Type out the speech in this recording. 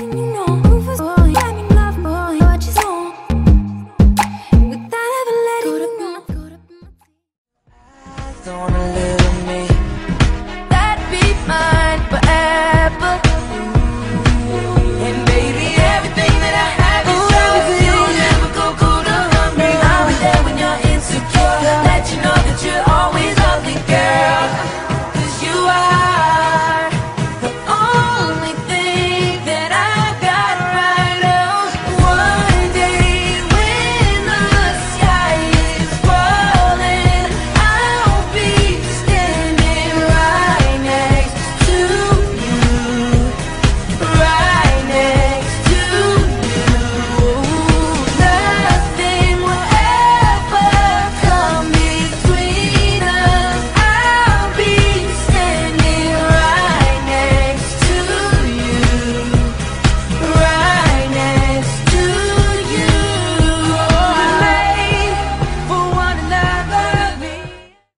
And you know